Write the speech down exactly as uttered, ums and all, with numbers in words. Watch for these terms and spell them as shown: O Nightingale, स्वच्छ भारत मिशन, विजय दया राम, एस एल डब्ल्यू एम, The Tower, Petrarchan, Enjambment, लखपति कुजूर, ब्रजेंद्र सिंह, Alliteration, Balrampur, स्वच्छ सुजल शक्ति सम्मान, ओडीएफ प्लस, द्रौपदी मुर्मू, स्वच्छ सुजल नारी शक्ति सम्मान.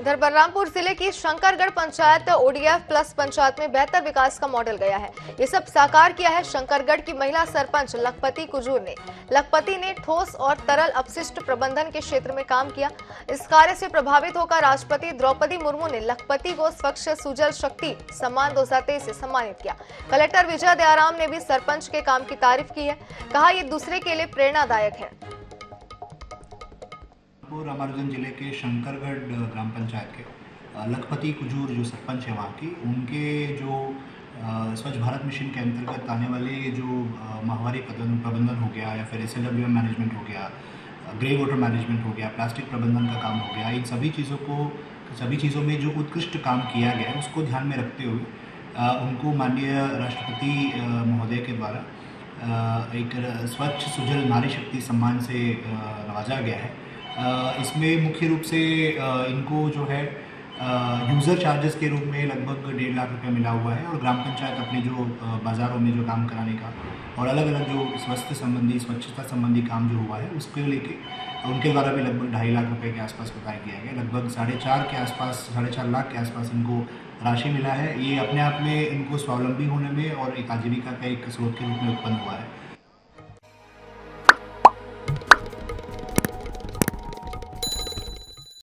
इधर बलरामपुर जिले की शंकरगढ़ पंचायत ओडीएफ प्लस पंचायत में बेहतर विकास का मॉडल गया है। ये सब साकार किया है शंकरगढ़ की महिला सरपंच लखपति कुजूर ने। लखपति ने ठोस और तरल अपशिष्ट प्रबंधन के क्षेत्र में काम किया। इस कार्य से प्रभावित होकर राष्ट्रपति द्रौपदी मुर्मू ने लखपति को स्वच्छ सुजल शक्ति सम्मान दो हजार तेईस से सम्मानित किया। कलेक्टर विजय दया राम ने भी सरपंच के काम की तारीफ की है, कहा ये दूसरे के लिए प्रेरणादायक है। रामानुजन जिले के शंकरगढ़ ग्राम पंचायत के लखपति कुजूर जो सरपंच है वहाँ की, उनके जो स्वच्छ भारत मिशन के अंतर्गत आने वाले जो माहवारी प्रबंधन हो गया या फिर एस एल डब्ल्यू एम management हो गया, ग्रे वाटर मैनेजमेंट हो गया, प्लास्टिक प्रबंधन का काम हो गया, इन सभी चीज़ों को सभी चीज़ों में जो उत्कृष्ट काम किया गया उसको ध्यान में रखते हुए उनको माननीय राष्ट्रपति महोदय के द्वारा एक स्वच्छ सुजल नारी शक्ति सम्मान से नवाजा गया है। इसमें मुख्य रूप से इनको जो है यूज़र चार्जेस के रूप में लगभग डेढ़ लाख रुपया मिला हुआ है और ग्राम पंचायत अपने जो बाज़ारों में जो काम कराने का और अलग अलग जो स्वास्थ्य संबंधी स्वच्छता संबंधी काम जो हुआ है उसके लेके उनके द्वारा भी लगभग ढाई लाख रुपए के आसपास प्रदान किया गया। लगभग साढ़े चार के आसपास साढ़े चार लाख के आसपास इनको राशि मिला है। ये अपने आप में इनको स्वावलंबी होने में और एक आजीविका का एक स्रोत के रूप में उत्पन्न हुआ है।